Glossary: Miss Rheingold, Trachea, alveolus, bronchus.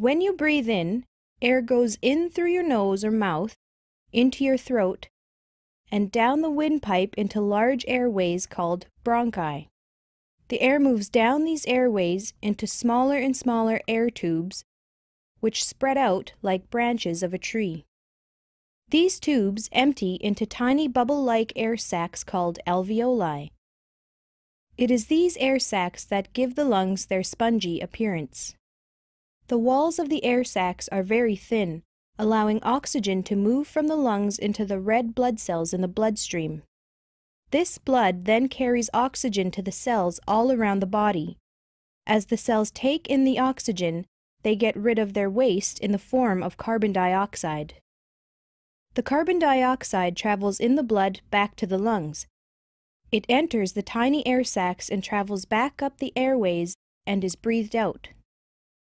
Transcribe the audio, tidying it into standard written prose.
When you breathe in, air goes in through your nose or mouth, into your throat, and down the windpipe into large airways called bronchi. The air moves down these airways into smaller and smaller air tubes, which spread out like branches of a tree. These tubes empty into tiny bubble-like air sacs called alveoli. It is these air sacs that give the lungs their spongy appearance. The walls of the air sacs are very thin, allowing oxygen to move from the lungs into the red blood cells in the bloodstream. This blood then carries oxygen to the cells all around the body. As the cells take in the oxygen, they get rid of their waste in the form of carbon dioxide. The carbon dioxide travels in the blood back to the lungs. It enters the tiny air sacs and travels back up the airways and is breathed out.